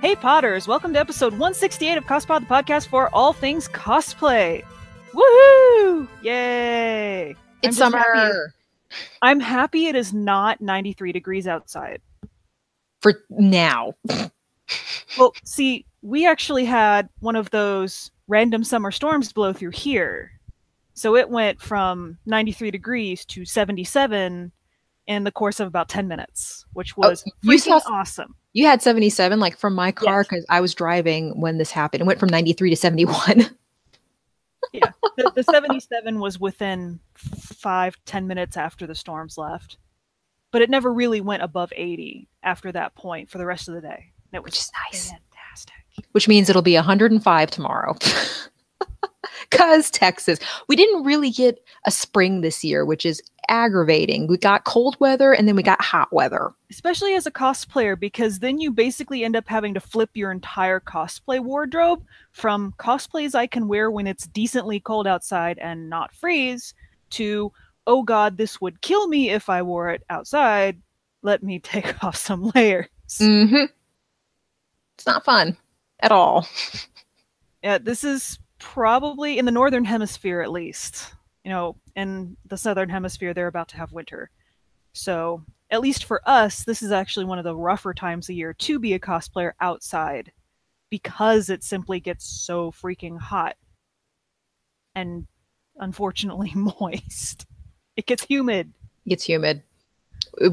Hey Potters, welcome to episode 168 of CosPod, the podcast for all things cosplay. Woohoo! Yay! It's summer. I'm happy it is not 93 degrees outside. For now. Well, see, we actually had one of those random summer storms blow through here. So it went from 93 degrees to 77 in the course of about 10 minutes, which was awesome. You had 77, like from my car, because I was driving when this happened. It went from 93 to 71. Yeah, the 77 was within 5-10 minutes after the storms left. But it never really went above 80 after that point for the rest of the day. And it was just nice. Fantastic. Which means it'll be 105 tomorrow. Because Texas. We didn't really get a spring this year, which is aggravating. We got cold weather and then we got hot weather. Especially as a cosplayer, because then you basically end up having to flip your entire cosplay wardrobe from cosplays I can wear when it's decently cold outside and not freeze to, oh God, this would kill me if I wore it outside. Let me take off some layers. Mm-hmm. It's not fun at all. Yeah, this is probably in the northern hemisphere, at least. You know, in the southern hemisphere, they're about to have winter. So, at least for us, this is actually one of the rougher times of year to be a cosplayer outside, because it simply gets so freaking hot and unfortunately moist. It gets humid. It's humid.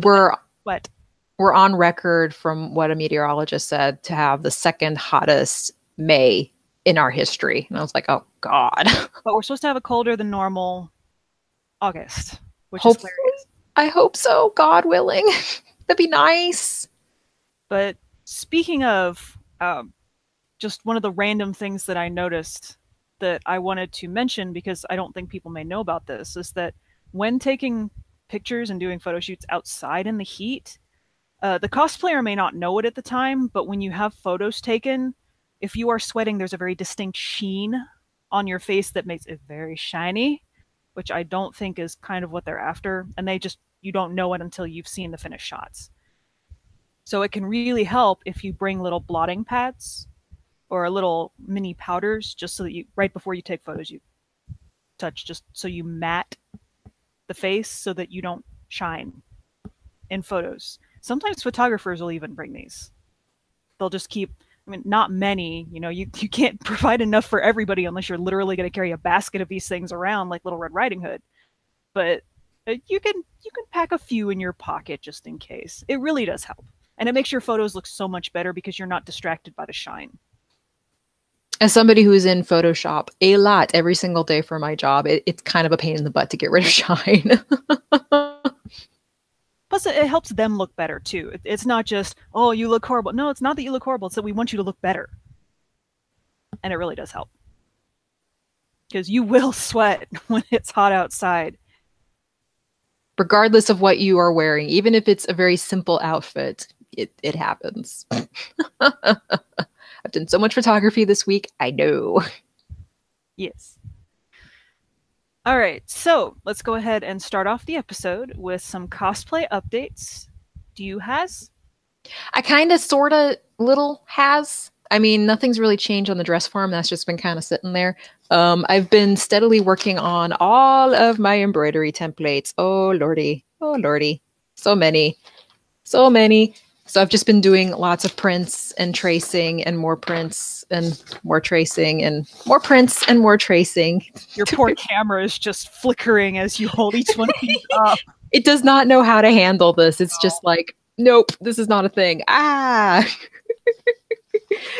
We're on record from what a meteorologist said to have the second hottest May in our history. And I was like, oh God. But we're supposed to have a colder than normal August, which hopefully is hilarious. I hope so. God willing. That'd be nice. But speaking of just one of the random things that I noticed that I wanted to mention, because I don't think people may know about this, is that when taking pictures and doing photo shoots outside in the heat, the cosplayer may not know it at the time, but when you have photos taken, if you are sweating, there's a very distinct sheen on your face that makes it very shiny, which I don't think is kind of what they're after. And you don't know it until you've seen the finished shots. So it can really help if you bring little blotting pads or little mini powders, just so that you, right before you take photos, you touch, just so you matte the face so that you don't shine in photos. Sometimes photographers will even bring these. They'll just keep... I mean, not many, you know, you can't provide enough for everybody unless you're literally going to carry a basket of these things around like Little Red Riding Hood. But you can pack a few in your pocket just in case. It really does help. And it makes your photos look so much better because you're not distracted by the shine. As somebody who is in Photoshop a lot every single day for my job, it's kind of a pain in the butt to get rid of shine. Plus, it helps them look better, too. It's not just, oh, you look horrible. No, it's not that you look horrible. It's that we want you to look better. And it really does help. Because you will sweat when it's hot outside. Regardless of what you are wearing, even if it's a very simple outfit, it happens. I've done so much photography this week. I know. Yes. All right, so let's go ahead and start off the episode with some cosplay updates. Do you has? I kind of, sort of, little has. I mean, nothing's really changed on the dress form. That's just been kind of sitting there. I've been steadily working on all of my embroidery templates. Oh, Lordy. Oh, Lordy. So many. So many. So I've just been doing lots of prints and tracing and more prints and more tracing and more prints and more tracing. Your poor camera is just flickering as you hold each one of these up. It does not know how to handle this. It's just like, nope, this is not a thing. Ah.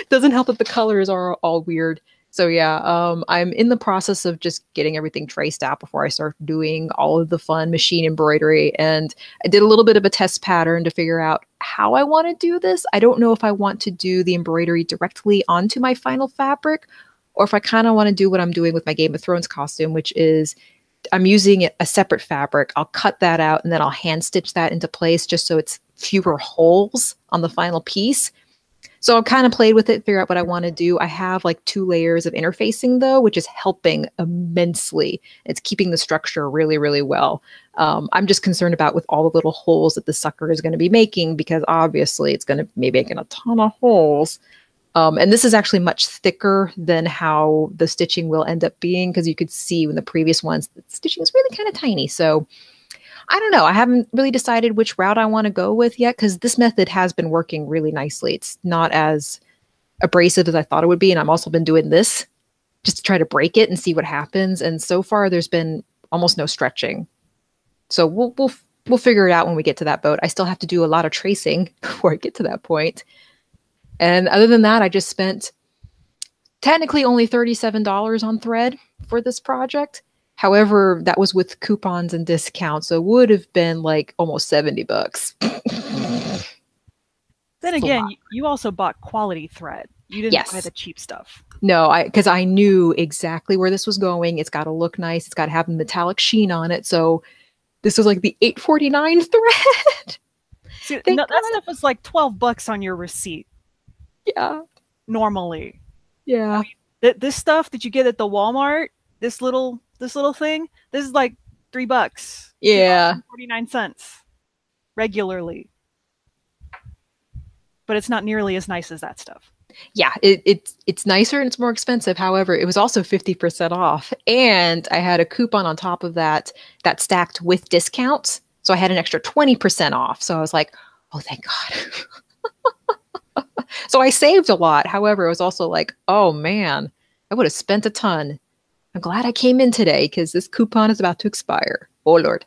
Doesn't help that the colors are all weird. So yeah, I'm in the process of just getting everything traced out before I start doing all of the fun machine embroidery. And I did a little bit of a test pattern to figure out how I want to do this. I don't know if I want to do the embroidery directly onto my final fabric, or if I kind of want to do what I'm doing with my Game of Thrones costume, which is I'm using a separate fabric. I'll cut that out and then I'll hand stitch that into place just so it's fewer holes on the final piece. So I kind of played with it, figure out what I want to do. I have like 2 layers of interfacing though, which is helping immensely. It's keeping the structure really, really well. I'm just concerned about with all the little holes that the sucker is going to be making, because obviously it's going to be making a ton of holes. And this is actually much thicker than how the stitching will end up being, because you could see in the previous ones, the stitching is really kind of tiny. So I don't know. I haven't really decided which route I want to go with yet, because this method has been working really nicely. It's not as abrasive as I thought it would be. And I've also been doing this just to try to break it and see what happens. And so far, there's been almost no stretching. So we'll figure it out when we get to that boat. I still have to do a lot of tracing before I get to that point. And other than that, I just spent technically only $37 on thread for this project. However, that was with coupons and discounts, so it would have been like almost $70. Then again, you also bought quality thread. You didn't buy the cheap stuff. No, because I knew exactly where this was going. It's got to look nice. It's got to have a metallic sheen on it. So this was like the $8.49 thread. See, no, that stuff was like $12 on your receipt. Yeah. Normally. Yeah. I mean, this stuff that you get at the Walmart, this little thing, this is like $3. Yeah. 49 cents regularly. But it's not nearly as nice as that stuff. Yeah, it's nicer and it's more expensive. However, it was also 50% off. And I had a coupon on top of that stacked with discounts. So I had an extra 20% off. So I was like, oh, thank God. So I saved a lot. However, it was also like, oh, man, I would have spent a ton. I'm glad I came in today because this coupon is about to expire. Oh, Lord.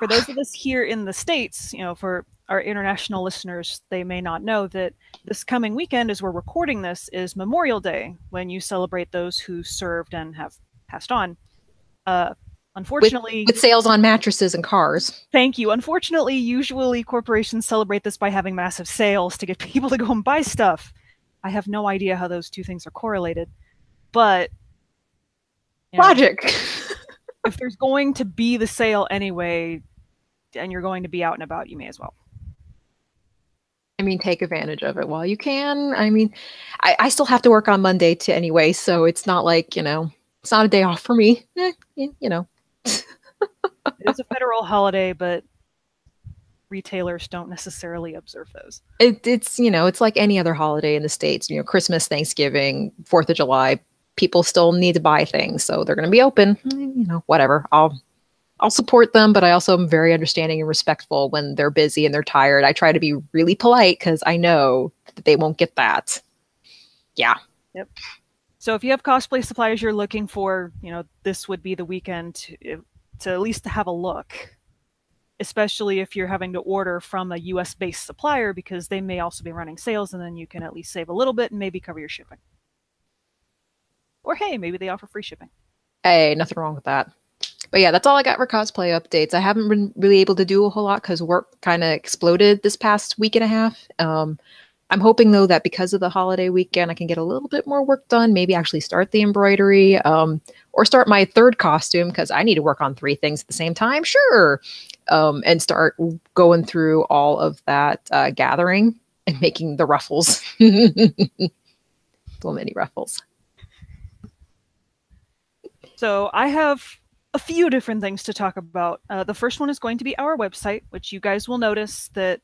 For those of us here in the States, for our international listeners, they may not know that this coming weekend, as we're recording this, is Memorial Day, when you celebrate those who served and have passed on. Unfortunately, with sales on mattresses and cars. Thank you. Unfortunately, usually corporations celebrate this by having massive sales to get people to go and buy stuff. I have no idea how those two things are correlated, but logic. If there's going to be the sale anyway, and you're going to be out and about, you may as well. I mean, take advantage of it while you can. I mean, I still have to work on Monday too anyway, so it's not like, it's not a day off for me. It's a federal holiday, but retailers don't necessarily observe those. It's like any other holiday in the States, Christmas, Thanksgiving, 4th of July. People still need to buy things, so they're going to be open, whatever. I'll support them, but I also am very understanding and respectful when they're busy and they're tired. I try to be really polite because I know that they won't get that. Yeah. Yep. So if you have cosplay supplies you're looking for, this would be the weekend to at least have a look, especially if you're having to order from a US-based supplier, because they may also be running sales, and then you can at least save a little bit and maybe cover your shipping. Or hey, maybe they offer free shipping. Hey, nothing wrong with that. But yeah, that's all I got for cosplay updates. I haven't been really able to do a whole lot because work kind of exploded this past week and a half. I'm hoping, though, that because of the holiday weekend, I can get a little bit more work done, maybe actually start the embroidery or start my third costume, because I need to work on 3 things at the same time. Sure. And start going through all of that gathering and making the ruffles. So many ruffles. So I have a few different things to talk about. The first one is going to be our website, which you guys will notice that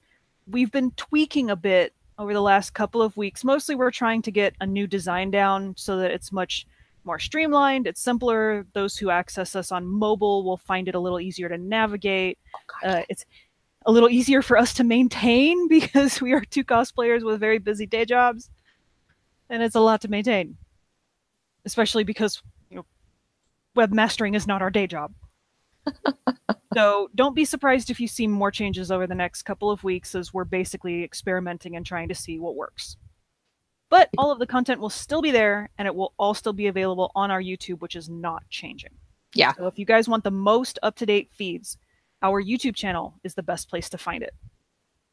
we've been tweaking a bit over the last couple of weeks. Mostly we're trying to get a new design down so that it's much more streamlined. It's simpler. Those who access us on mobile will find it a little easier to navigate. It's a little easier for us to maintain because we are 2 cosplayers with very busy day jobs. And it's a lot to maintain, especially because webmastering is not our day job. So don't be surprised if you see more changes over the next couple of weeks, as we're basically experimenting and trying to see what works. But all of the content will still be there, and it will all still be available on our YouTube, which is not changing. Yeah. So if you guys want the most up-to-date feeds, our YouTube channel is the best place to find it.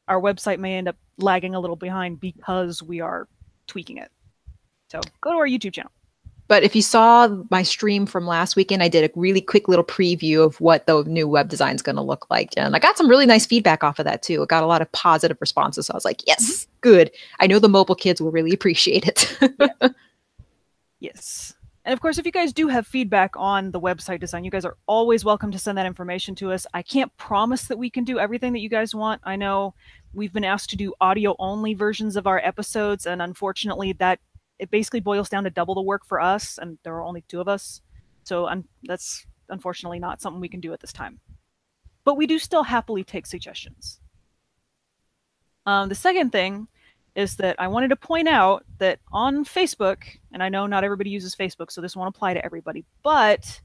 Our website may end up lagging a little behind because we are tweaking it. So go to our YouTube channel. But if you saw my stream from last weekend, I did a really quick little preview of what the new web design is going to look like. And I got some really nice feedback off of that, too. I got a lot of positive responses. So I was like, yes, good. I know the mobile kids will really appreciate it. Yeah. Yes. And of course, if you guys do have feedback on the website design, you guys are always welcome to send that information to us. I can't promise that we can do everything that you guys want. I know we've been asked to do audio only versions of our episodes. And unfortunately, that it basically boils down to double the work for us. And there are only two of us. So that's unfortunately not something we can do at this time. But we do still happily take suggestions. The second thing is that I wanted to point out that on Facebook, and I know not everybody uses Facebook, so this won't apply to everybody, but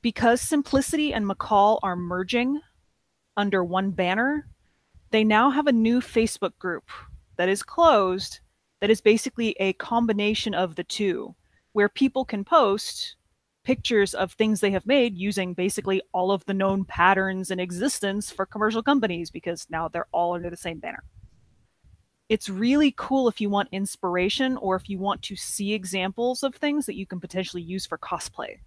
because Simplicity and McCall are merging under one banner, they now have a new Facebook group that is closed that is basically a combination of the two, where people can post pictures of things they have made using basically all of the known patterns in existence for commercial companies, because now they're all under the same banner. It's really cool if you want inspiration or if you want to see examples of things that you can potentially use for cosplay,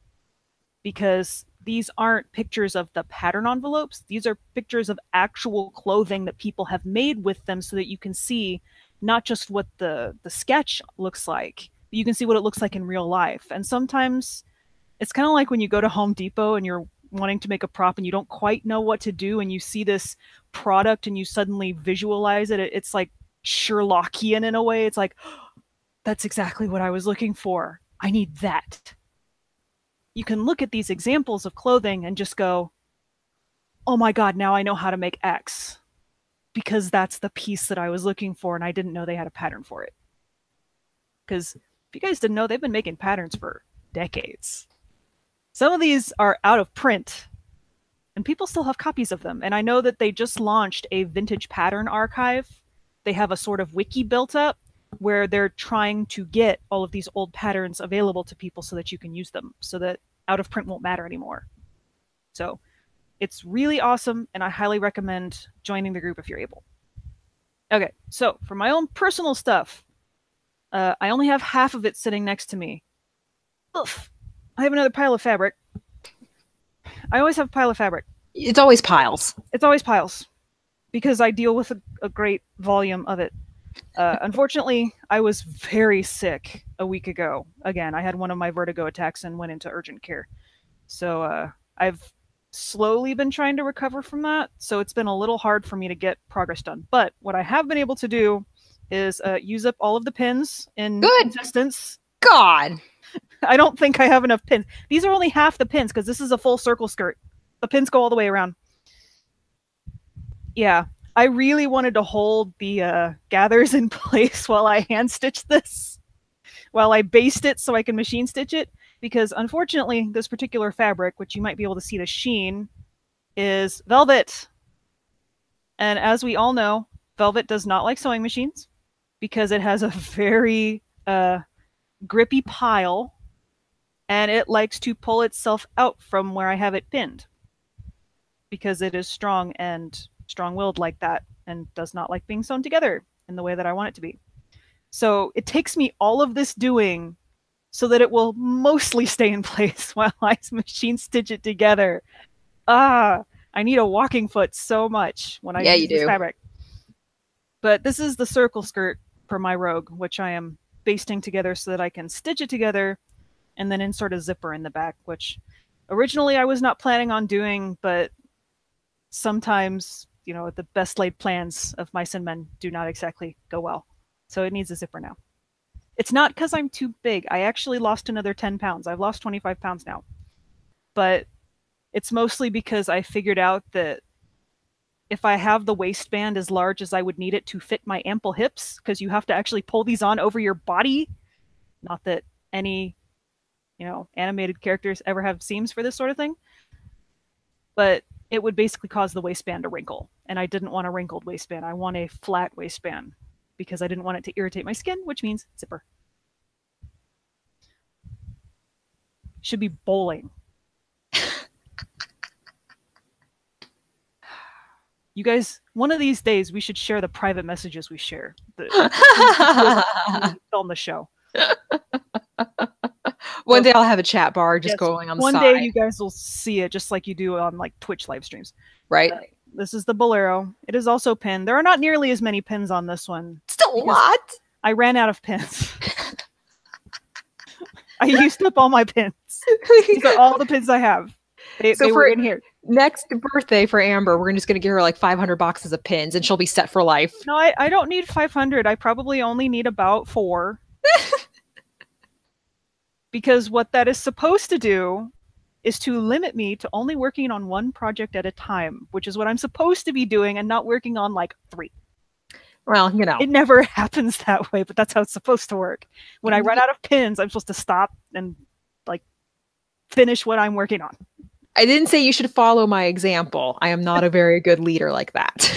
because these aren't pictures of the pattern envelopes. These are pictures of actual clothing that people have made with them so that you can see not just what the sketch looks like, but you can see what it looks like in real life. And sometimes it's kind of like when you go to Home Depot and you're wanting to make a prop and you don't quite know what to do and you see this product and you suddenly visualize it. It's like Sherlockian in a way. It's like, oh, that's exactly what I was looking for. I need that. You can look at these examples of clothing and just go, oh my God, now I know how to make X because that's the piece that I was looking for and I didn't know they had a pattern for it. Because if you guys didn't know, they've been making patterns for decades. Some of these are out of print and people still have copies of them. And I know that they just launched a vintage pattern archive. They have a sort of wiki built up where they're trying to get all of these old patterns available to people so that you can use them, so that out of print won't matter anymore. So it's really awesome, and I highly recommend joining the group if you're able. Okay, so for my own personal stuff, I only have half of it sitting next to me. Oof, I have another pile of fabric. I always have a pile of fabric. It's always piles. It's always piles. Because I deal with a great volume of it. Unfortunately, I was very sick a week ago. Again, I had one of my vertigo attacks and went into urgent care. So I've slowly been trying to recover from that. So it's been a little hard for me to get progress done. But what I have been able to do is use up all of the pins in existence. Good God. I don't think I have enough pins. These are only half the pins because this is a full circle skirt. The pins go all the way around. Yeah, I really wanted to hold the gathers in place while I hand stitched this, while I based it so I can machine stitch it, because unfortunately this particular fabric, which you might be able to see the sheen, is velvet. And as we all know, velvet does not like sewing machines because it has a very grippy pile and it likes to pull itself out from where I have it pinned because it is strong and strong-willed like that and does not like being sewn together in the way that I want it to be. So it takes me all of this doing so that it will mostly stay in place while I machine stitch it together. I need a walking foot so much when I use this fabric. But this is the circle skirt for my rogue, which I am basting together so that I can stitch it together and then insert a zipper in the back, which originally I was not planning on doing, but sometimes, you know, the best laid plans of mice and men do not exactly go well. So it needs a zipper now. It's not because I'm too big. I actually lost another 10 pounds. I've lost 25 pounds now. But it's mostly because I figured out that if I have the waistband as large as I would need it to fit my ample hips, because you have to actually pull these on over your body. Not that any, you know, animated characters ever have seams for this sort of thing. But it would basically cause the waistband to wrinkle. And I didn't want a wrinkled waistband. I want a flat waistband because I didn't want it to irritate my skin, which means zipper. Should be bowling. You guys, one of these days we should share the private messages we share. Film the show. One day I'll have a chat bar just going on the side. One day you guys will see it just like you do on like Twitch live streams. Right. This is the bolero. It is also pinned. There are not nearly as many pins on this one. Still a lot. I ran out of pins. I used up all my pins. These are all the pins I have. They were in here. Next birthday for Amber, we're just going to give her like 500 boxes of pins and she'll be set for life. No, I don't need 500. I probably only need about 4. Because what that is supposed to do is to limit me to only working on one project at a time, which is what I'm supposed to be doing and not working on like 3. Well, you know. It never happens that way, but that's how it's supposed to work. When I run out of pins, I'm supposed to stop and like finish what I'm working on. I didn't say you should follow my example. I am not a very good leader like that.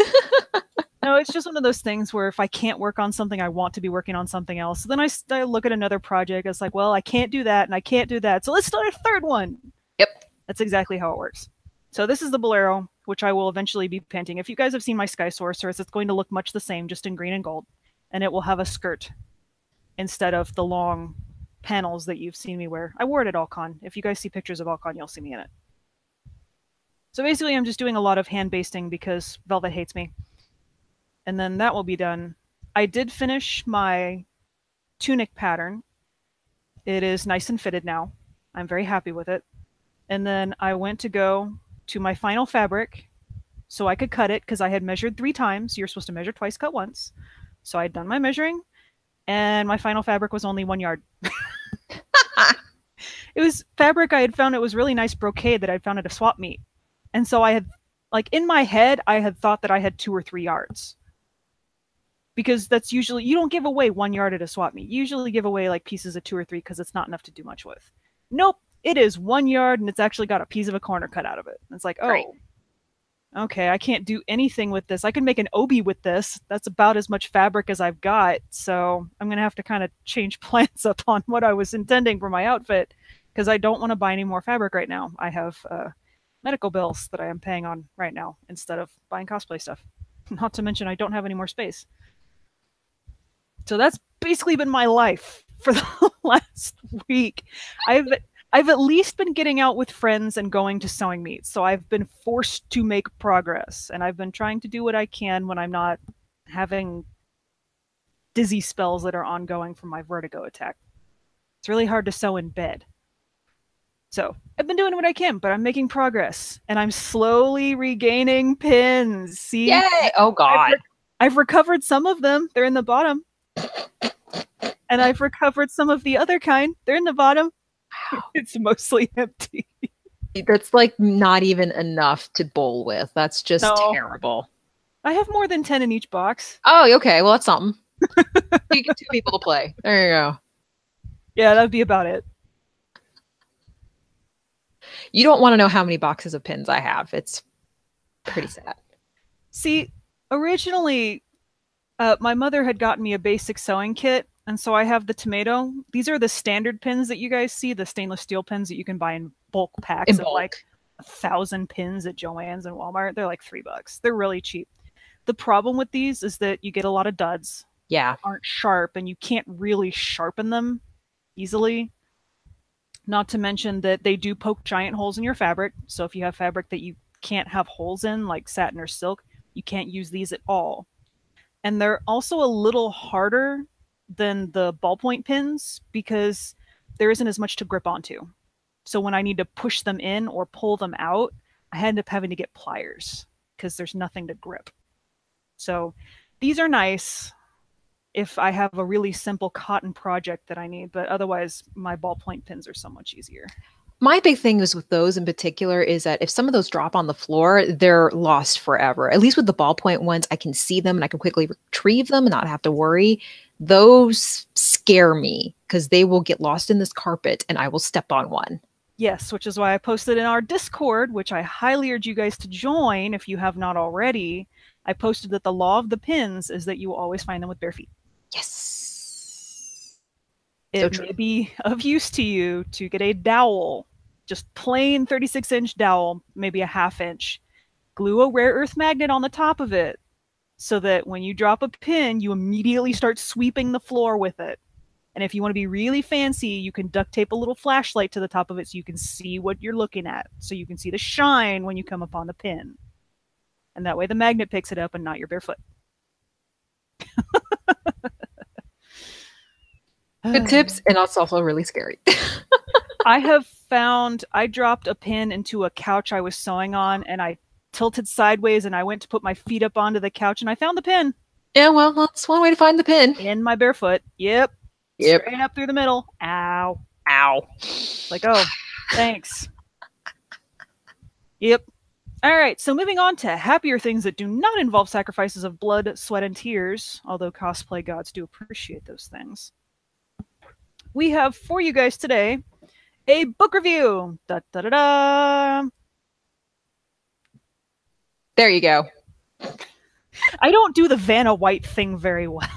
No, it's just one of those things where if I can't work on something, I want to be working on something else. So then I look at another project. It's like, well, I can't do that and I can't do that. So let's start a third one. Yep. That's exactly how it works. So this is the bolero, which I will eventually be painting. If you guys have seen my Sky Sorceress, it's going to look much the same, just in green and gold. And it will have a skirt instead of the long panels that you've seen me wear. I wore it at Alcon. If you guys see pictures of Alcon, you'll see me in it. So basically, I'm just doing a lot of hand basting because Velvet hates me. And then that will be done. I did finish my tunic pattern. It is nice and fitted now. I'm very happy with it. And then I went to go to my final fabric so I could cut it because I had measured 3 times. You're supposed to measure twice, cut once. So I had done my measuring and my final fabric was only 1 yard. It was fabric I had found. It was really nice brocade that I'd found at a swap meet. And so I had, like in my head, I had thought that I had 2 or 3 yards. Because that's usually, you don't give away 1 yard at a swap meet. You usually give away like pieces of 2 or 3 because it's not enough to do much with. Nope, it is 1 yard and it's actually got a piece of a corner cut out of it. And it's like, oh, right. Okay, I can't do anything with this. I can make an obi with this. That's about as much fabric as I've got. So I'm going to have to kind of change plans up on what I was intending for my outfit because I don't want to buy any more fabric right now. I have medical bills that I am paying on right now instead of buying cosplay stuff. Not to mention I don't have any more space. So that's basically been my life for the last week. I've at least been getting out with friends and going to sewing meets. So I've been forced to make progress and I've been trying to do what I can when I'm not having dizzy spells that are ongoing from my vertigo attack. It's really hard to sew in bed. So I've been doing what I can, but I'm making progress and I'm slowly regaining pins. See? Yay! Oh God. I've recovered some of them. They're in the bottom. And I've recovered some of the other kind. They're in the bottom. Wow. It's mostly empty. That's like not even enough to bowl with. That's just terrible. I have more than 10 in each box. Oh, okay. Well, that's something. You get 2 people to play. There you go. Yeah, that'd be about it. You don't want to know how many boxes of pins I have. It's pretty sad. See, originally... my mother had gotten me a basic sewing kit, and so I have the tomato. These are the standard pins that you guys see, the stainless steel pins that you can buy in bulk packs of like 1,000 pins at Joann's and Walmart. They're like $3. They're really cheap. The problem with these is that you get a lot of duds. Yeah. That aren't sharp, and you can't really sharpen them easily. Not to mention that they do poke giant holes in your fabric. So if you have fabric that you can't have holes in, like satin or silk, you can't use these at all. And they're also a little harder than the ballpoint pins because there isn't as much to grip onto. So when I need to push them in or pull them out, I end up having to get pliers because there's nothing to grip. So these are nice if I have a really simple cotton project that I need, but otherwise my ballpoint pins are so much easier. My big thing is with those in particular is that if some of those drop on the floor, they're lost forever. At least with the ballpoint ones, I can see them and I can quickly retrieve them and not have to worry. Those scare me because they will get lost in this carpet and I will step on one. Yes, which is why I posted in our Discord, which I highly urge you guys to join if you have not already. I posted that the law of the pins is that you will always find them with bare feet. Yes. It may be of use to you to get a dowel, just plain 36-inch dowel, maybe a 1/2 inch. Glue a rare earth magnet on the top of it so that when you drop a pin, you immediately start sweeping the floor with it. And if you want to be really fancy, you can duct tape a little flashlight to the top of it so you can see what you're looking at. So you can see the shine when you come upon the pin. And that way the magnet picks it up and not your bare foot. Good tips, and also really scary. I have found I dropped a pin into a couch I was sewing on, and I tilted sideways, and I went to put my feet up onto the couch, and I found the pin. Yeah, well, that's one way to find the pin. In my barefoot. Yep. Yep. Straight up through the middle. Ow. Ow. Like, oh, thanks. Yep. All right, so moving on to happier things that do not involve sacrifices of blood, sweat, and tears, although cosplay gods do appreciate those things. We have for you guys today a book review. Da, da, da, da. There you go. I don't do the Vanna White thing very well.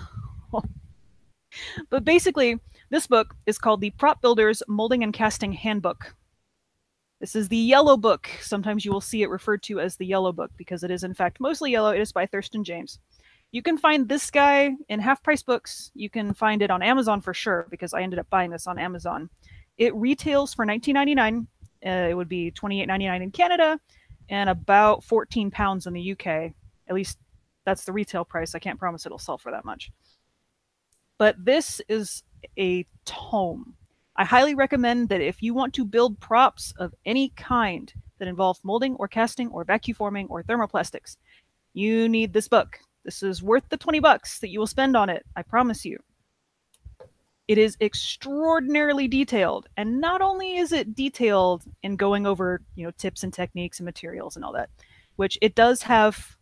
But basically, this book is called The Prop Builder's Molding and Casting Handbook. This is the yellow book. Sometimes you will see it referred to as the yellow book because it is, in fact, mostly yellow. It is by Thurston James. You can find this guy in half-price books. You can find it on Amazon for sure because I ended up buying this on Amazon. It retails for $19.99. It would be $28.99 in Canada and about £14 in the UK. At least that's the retail price. I can't promise it'll sell for that much. But this is a tome. I highly recommend that if you want to build props of any kind that involve molding or casting or vacuforming or thermoplastics, you need this book. This is worth the $20 that you will spend on it. I promise you. It is extraordinarily detailed. And not only is it detailed in going over, you know, tips and techniques and materials and all that, which it does have,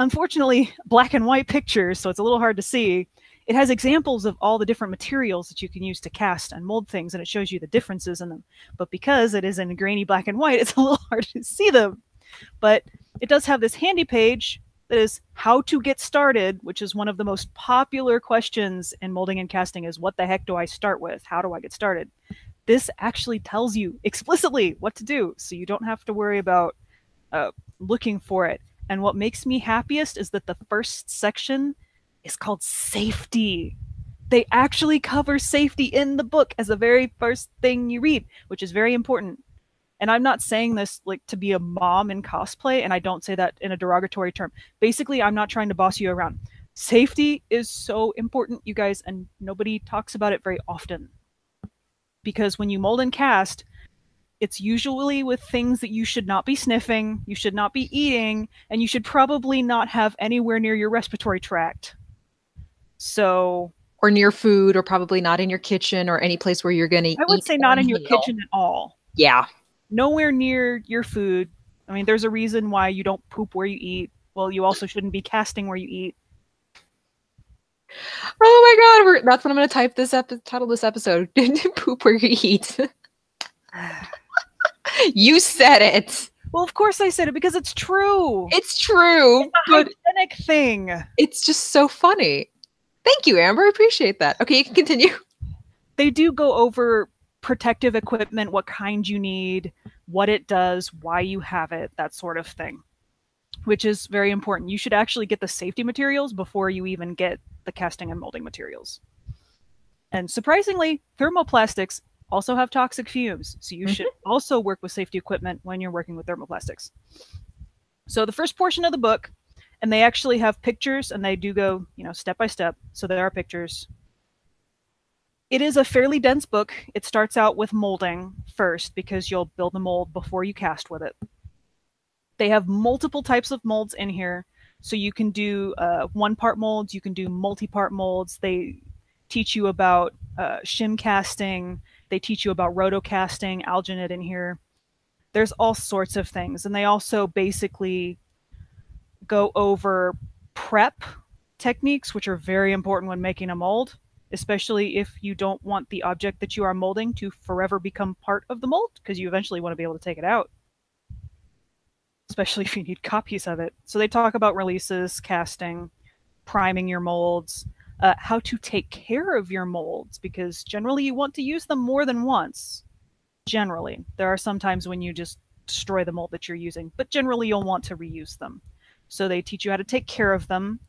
unfortunately, black and white pictures, so it's a little hard to see. It has examples of all the different materials that you can use to cast and mold things, and it shows you the differences in them. But because it is in grainy black and white, it's a little hard to see them. But it does have this handy page that is how to get started, which is one of the most popular questions in molding and casting is, what the heck do I start with? How do I get started? This actually tells you explicitly what to do, so you don't have to worry about looking for it. And what makes me happiest is that the first section is called safety. They actually cover safety in the book as the very first thing you read, which is very important. And I'm not saying this like to be a mom in cosplay, and I don't say that in a derogatory term. Basically, I'm not trying to boss you around. Safety is so important, you guys, and nobody talks about it very often. Because when you mold and cast, it's usually with things that you should not be sniffing, you should not be eating, and you should probably not have anywhere near your respiratory tract. So, or near food, or probably not in your kitchen or any place where you're going to eat. I would say not in your kitchen at all. Yeah. Nowhere near your food. I mean, there's a reason why you don't poop where you eat. Well, you also shouldn't be casting where you eat. Oh my God. That's what I'm going to type this title this episode. Poop where you eat. You said it. Well, of course I said it because it's true. It's true. It's a hygienic thing. It's just so funny. Thank you, Amber. I appreciate that. Okay, you can continue. They do go over protective equipment, what kind you need, what it does, why you have it, that sort of thing, which is very important. You should actually get the safety materials before you even get the casting and molding materials. And surprisingly, thermoplastics also have toxic fumes, so you should also work with safety equipment when you're working with thermoplastics. So the first portion of the book, and they actually have pictures, and they do go, you know, step by step, so there are pictures. It is a fairly dense book. It starts out with molding first because you'll build the mold before you cast with it. They have multiple types of molds in here. So you can do one-part molds. You can do multi-part molds. They teach you about shim casting. They teach you about roto casting, alginate in here. There's all sorts of things. And they also basically go over prep techniques, which are very important when making a mold, especially if you don't want the object that you are molding to forever become part of the mold, because you eventually want to be able to take it out, especially if you need copies of it. So they talk about releases, casting, priming your molds, how to take care of your molds, because generally you want to use them more than once. Generally. There are some times when you just destroy the mold that you're using, but generally you'll want to reuse them. So they teach you how to take care of them,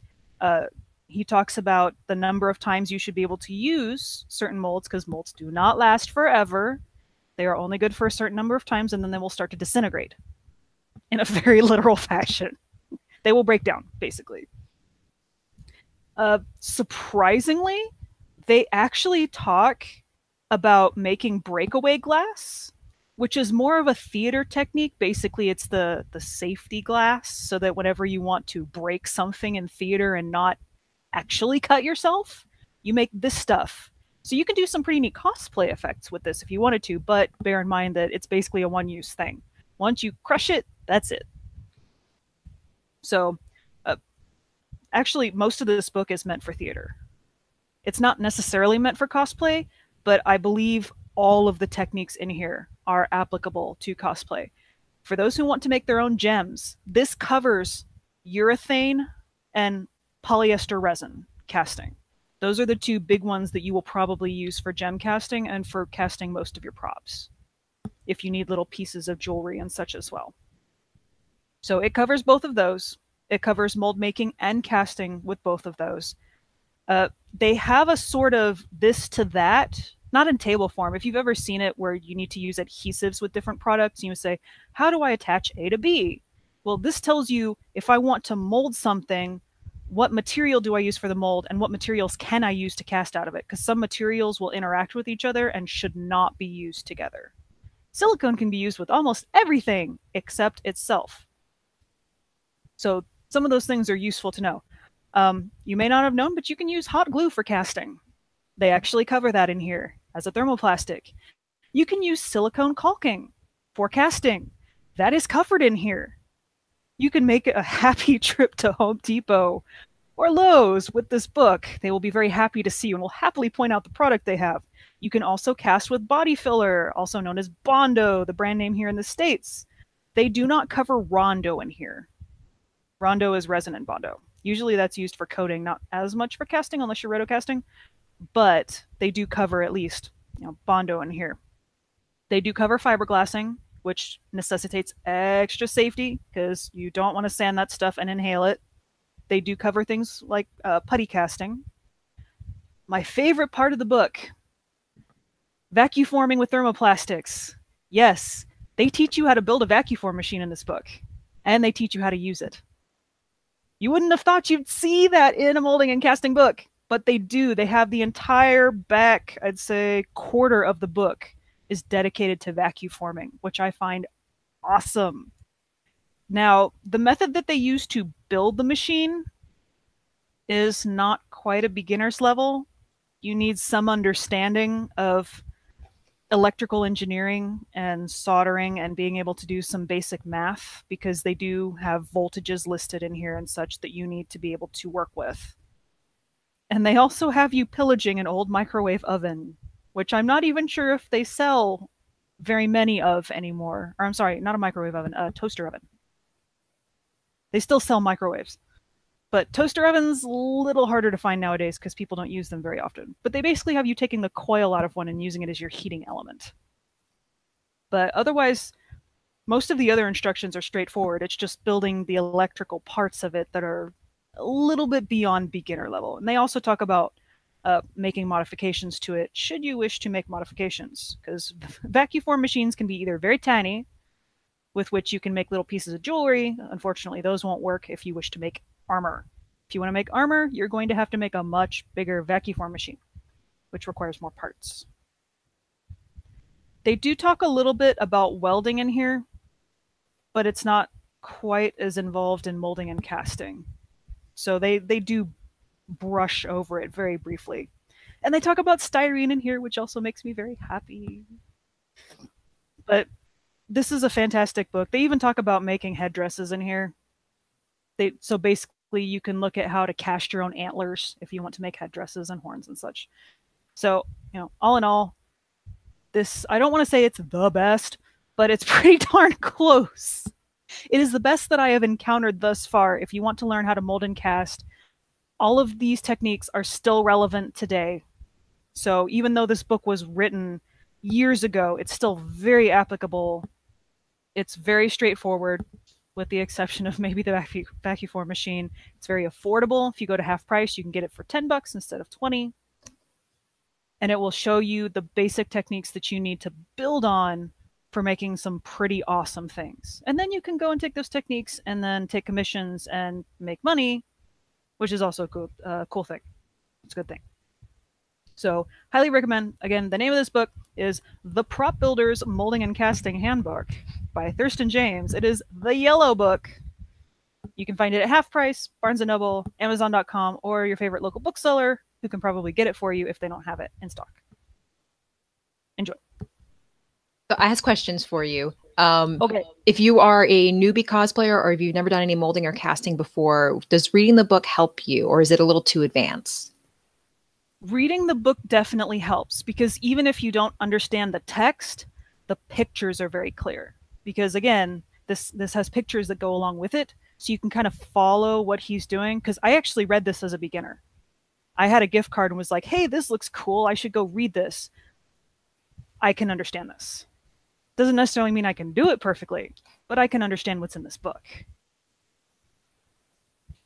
He talks about the number of times you should be able to use certain molds, because molds do not last forever. They are only good for a certain number of times, and then they will start to disintegrate in a very literal fashion. They will break down, basically. Surprisingly, they actually talk about making breakaway glass, which is more of a theater technique. Basically, it's the safety glass, so that whenever you want to break something in theater and not actually cut yourself, you make this stuff. So you can do some pretty neat cosplay effects with this if you wanted to, but bear in mind that it's basically a one-use thing. Once you crush it, that's it. So actually, most of this book is meant for theater. It's not necessarily meant for cosplay, but I believe all of the techniques in here are applicable to cosplay. For those who want to make their own gems, this covers urethane and polyester resin casting. Those are the two big ones that you will probably use for gem casting and for casting most of your props, if you need little pieces of jewelry and such as well. So it covers both of those. It covers mold making and casting with both of those. They have a sort of this to that, not in table form. If you've ever seen it where you need to use adhesives with different products, and you say, how do I attach A to B? Well, this tells you if I want to mold something, what material do I use for the mold and what materials can I use to cast out of it? Because some materials will interact with each other and should not be used together. Silicone can be used with almost everything except itself. So some of those things are useful to know. You may not have known, but you can use hot glue for casting. They actually cover that in here as a thermoplastic. You can use silicone caulking for casting. That is covered in here. You can make a happy trip to Home Depot or Lowe's with this book. They will be very happy to see you and will happily point out the product they have. You can also cast with body filler, also known as Bondo, the brand name here in the States. They do not cover Rondo in here. Rondo is resin and Bondo. Usually that's used for coating, not as much for casting unless you're roto casting, but they do cover at least, you know, Bondo in here. They do cover fiberglassing, which necessitates extra safety because you don't want to sand that stuff and inhale it. They do cover things like putty casting. My favorite part of the book, vacuforming with thermoplastics. Yes, they teach you how to build a vacuform machine in this book, and they teach you how to use it. You wouldn't have thought you'd see that in a molding and casting book, but they do. They have the entire back, I'd say, quarter of the book is dedicated to vacuforming, which I find awesome. Now, the method that they use to build the machine is not quite a beginner's level. You need some understanding of electrical engineering and soldering and being able to do some basic math, because they do have voltages listed in here and such that you need to be able to work with. And they also have you pillaging an old microwave oven, which I'm not even sure if they sell very many of anymore. Or I'm sorry, not a microwave oven, a toaster oven. They still sell microwaves. But toaster ovens, a little harder to find nowadays because people don't use them very often. But they basically have you taking the coil out of one and using it as your heating element. But otherwise, most of the other instructions are straightforward. It's just building the electrical parts of it that are a little bit beyond beginner level. And they also talk about making modifications to it, should you wish to make modifications, because vacuform machines can be either very tiny, with which you can make little pieces of jewelry. Unfortunately, those won't work if you wish to make armor. If you want to make armor, you're going to have to make a much bigger vacuform machine, which requires more parts. They do talk a little bit about welding in here, but it's not quite as involved in molding and casting. So they do brush over it very briefly. And they talk about styrene in here, which also makes me very happy. But this is a fantastic book. They even talk about making headdresses in here. So basically you can look at how to cast your own antlers if you want to make headdresses and horns and such. So, you know, all in all, this, I don't want to say it's the best, but it's pretty darn close. It is the best that I have encountered thus far. If you want to learn how to mold and cast, all of these techniques are still relevant today. So even though this book was written years ago, it's still very applicable. It's very straightforward. with the exception of maybe the vacuform machine. It's very affordable. If you go to half price, you can get it for $10 instead of 20. And it will show you the basic techniques that you need to build on for making some pretty awesome things. And then you can go and take those techniques and then take commissions and make money, which is also a cool thing. It's a good thing. So highly recommend. Again, the name of this book is The Prop Builder's Molding and Casting Handbook by Thurston James. It is the yellow book. You can find it at half price, Barnes & Noble, Amazon.com, or your favorite local bookseller who can probably get it for you if they don't have it in stock. Enjoy. So I have questions for you. Okay. If you are a newbie cosplayer or if you've never done any molding or casting before, does reading the book help you, or is it a little too advanced? Reading the book definitely helps, because even if you don't understand the text, the pictures are very clear. Because again, this has pictures that go along with it, so you can kind of follow what he's doing. Because I actually read this as a beginner. I had a gift card and was like, hey, this looks cool. I should go read this. I can understand this. Doesn't necessarily mean I can do it perfectly, but I can understand what's in this book.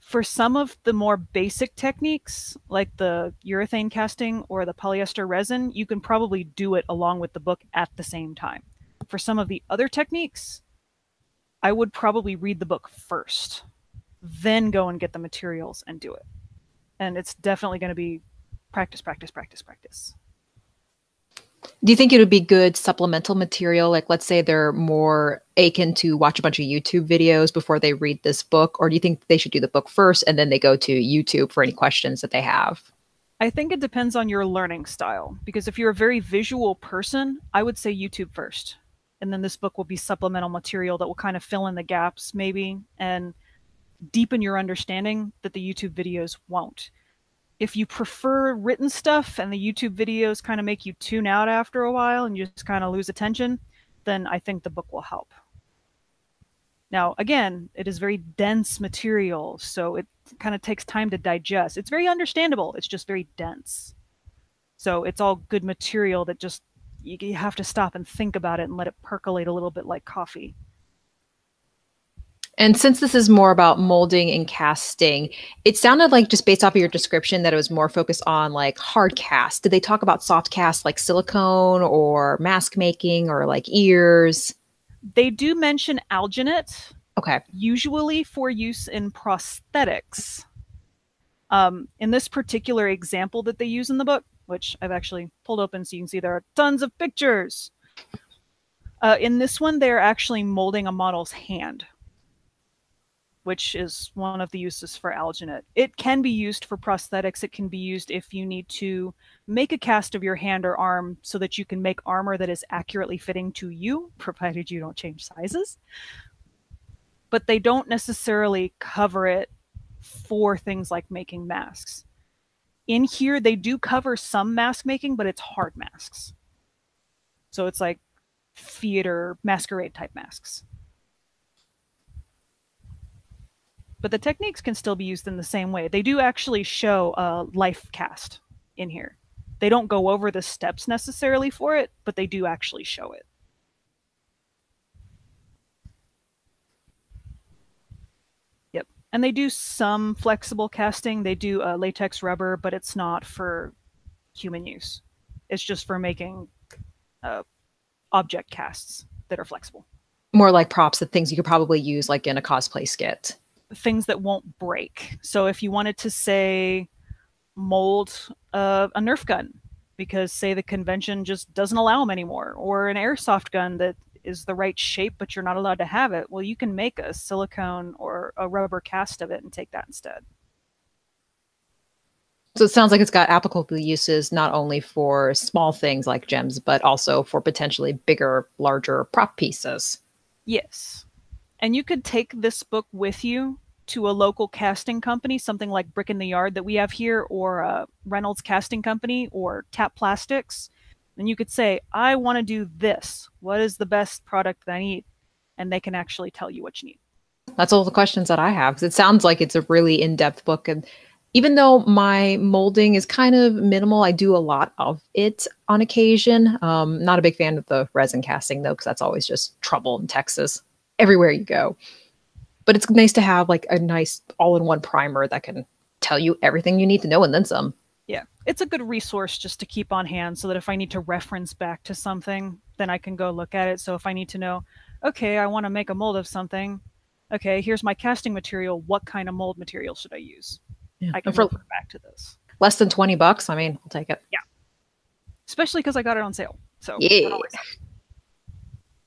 For some of the more basic techniques, like the urethane casting or the polyester resin, you can probably do it along with the book at the same time. For some of the other techniques, I would probably read the book first, then go and get the materials and do it. And it's definitely going to be practice, practice, practice, practice. Do you think it would be good supplemental material? Like, let's say they're more akin to watch a bunch of YouTube videos before they read this book, or do you think they should do the book first and then they go to YouTube for any questions that they have? I think it depends on your learning style, because if you're a very visual person, I would say YouTube first, and then this book will be supplemental material that will kind of fill in the gaps maybe and deepen your understanding that the YouTube videos won't. If you prefer written stuff and the YouTube videos kind of make you tune out after a while and you just kind of lose attention, then I think the book will help. Now, again, it is very dense material, so it kind of takes time to digest. It's very understandable. It's just very dense. So it's all good material that just, you have to stop and think about it and let it percolate a little bit like coffee. And since this is more about molding and casting, it sounded like, just based off of your description, that it was more focused on like hard cast. Did they talk about soft cast like silicone or mask making or like ears? They do mention alginate. Okay. Usually for use in prosthetics. In this particular example that they use in the book, which I've actually pulled open so you can see there are tons of pictures. In this one, they're actually molding a model's hand, which is one of the uses for alginate. It can be used for prosthetics. It can be used if you need to make a cast of your hand or arm so that you can make armor that is accurately fitting to you, provided you don't change sizes. But they don't necessarily cover it for things like making masks. In here, they do cover some mask making, but it's hard masks. So it's like theater masquerade type masks. But the techniques can still be used in the same way. They do actually show a life cast in here. They don't go over the steps necessarily for it, but they do actually show it. Yep. And they do some flexible casting. They do latex rubber, but it's not for human use. It's just for making object casts that are flexible. More like props, the things you could probably use like in a cosplay skit. Things that won't break. So if you wanted to, say, mold a Nerf gun because, say, the convention just doesn't allow them anymore, or an airsoft gun that is the right shape but you're not allowed to have it, well, you can make a silicone or a rubber cast of it and take that instead. So it sounds like it's got applicable uses not only for small things like gems, but also for potentially bigger, larger prop pieces. Yes. And you could take this book with you to a local casting company, something like Brick in the Yard that we have here, or Reynolds Casting Company, or Tap Plastics. And you could say, I want to do this. What is the best product that I need? And they can actually tell you what you need. That's all the questions that I have, because it sounds like it's a really in-depth book. And even though my molding is kind of minimal, I do a lot of it on occasion. Not a big fan of the resin casting, though, because that's always just trouble in Texas. Everywhere you go. But it's nice to have like a nice all-in-one primer that can tell you everything you need to know and then some. Yeah, it's a good resource just to keep on hand so that if I need to reference back to something, then I can go look at it. So if I need to know, okay, I want to make a mold of something. Okay, here's my casting material. What kind of mold material should I use? Yeah. I can refer back to this. Less than $20. I mean, I'll take it. Yeah. Especially because I got it on sale. So yeah.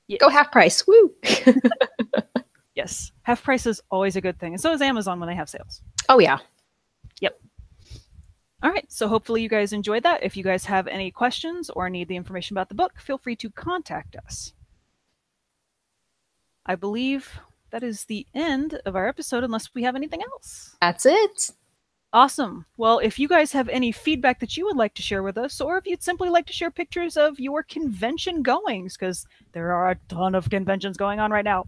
Yeah. Go half price. Woo. Yes. Half price is always a good thing. And so is Amazon when they have sales. Oh, yeah. Yep. All right. So hopefully you guys enjoyed that. If you guys have any questions or need the information about the book, feel free to contact us. I believe that is the end of our episode, unless we have anything else. That's it. Awesome. Well, if you guys have any feedback that you would like to share with us, or if you'd simply like to share pictures of your convention goings, because there are a ton of conventions going on right now,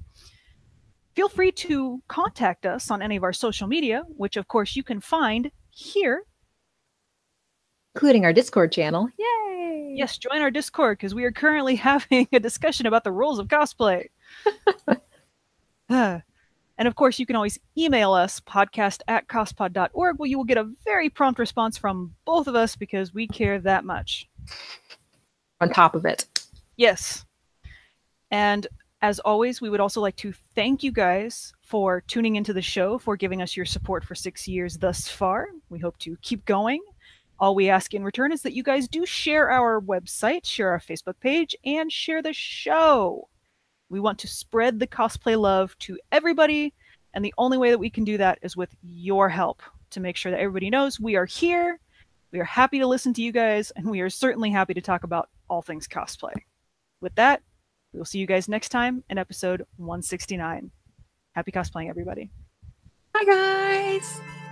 feel free to contact us on any of our social media, which of course you can find here. Including our Discord channel. Yay! Yes, join our Discord, because we are currently having a discussion about the rules of cosplay. And of course, you can always email us, podcast@cospod.org, where you will get a very prompt response from both of us, because we care that much. On top of it. Yes. And as always, we would also like to thank you guys for tuning into the show, for giving us your support for 6 years thus far. We hope to keep going. All we ask in return is that you guys do share our website, share our Facebook page, and share the show. We want to spread the cosplay love to everybody, and the only way that we can do that is with your help to make sure that everybody knows we are here, we are happy to listen to you guys, and we are certainly happy to talk about all things cosplay. With that, we will see you guys next time in episode 169. Happy cosplaying, everybody. Bye, guys!